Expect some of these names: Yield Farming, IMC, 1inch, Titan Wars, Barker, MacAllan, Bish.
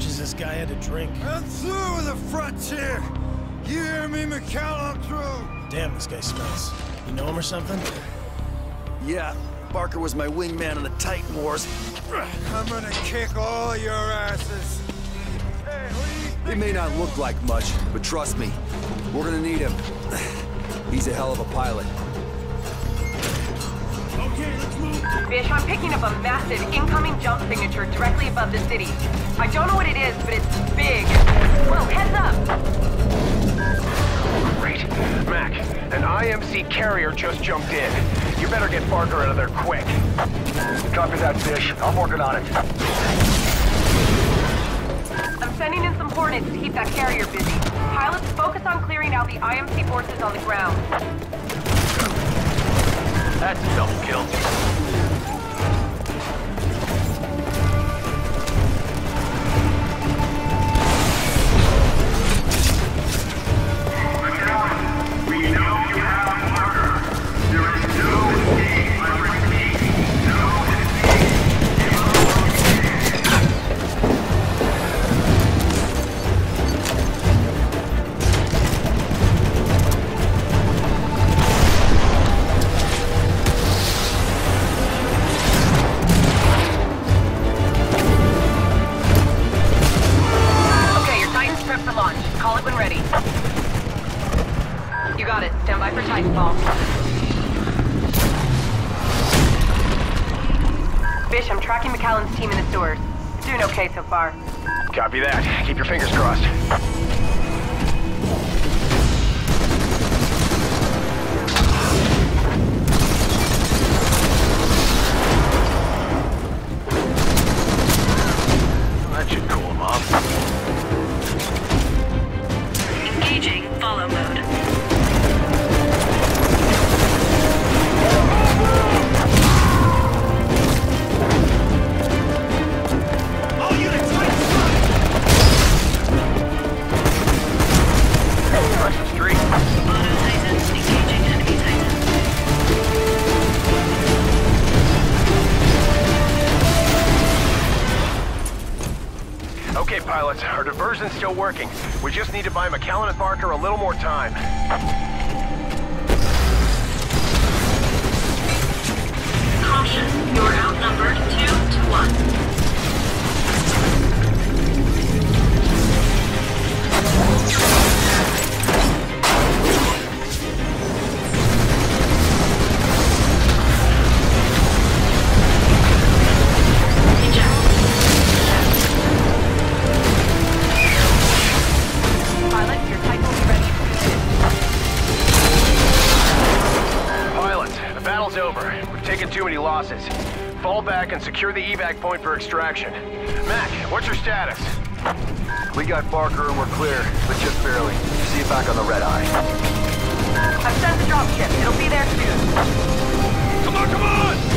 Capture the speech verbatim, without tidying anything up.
much has this guy had to drink? I'm through with the frontier! You hear me, MacAllan, through! Damn, this guy smells. You know him or something? Yeah, Barker was my wingman in the Titan Wars. I'm gonna kick all your asses. Hey, what do you think? He may not look like much, but trust me, we're gonna need him. He's a hell of a pilot. Okay, let's move. Bish, I'm picking up a massive incoming jump signature directly above the city. I don't know what it is, but it's big. Whoa, heads up! Great. Mac, an I M C carrier just jumped in. You better get Barker out of there quick. Copy that, Bish. I'm working on it. I'm sending in some hornets to keep that carrier busy. Pilots, focus on clearing out the I M C forces on the ground. That's a double kill. We know you have Barker. There is no escape, I repeat, no Far. Copy that. Keep your fingers crossed. That should cool him off. Engaging follow mode. Pilots, our diversion's still working. We just need to buy MacAllan and Barker a little more time. Caution, you're outnumbered two to one. Fall back and secure the evac point for extraction. Mac, what's your status? We got Barker and we're clear, but just barely. See you back on the red eye. I've sent the dropship. It'll be there soon. Come on, come on!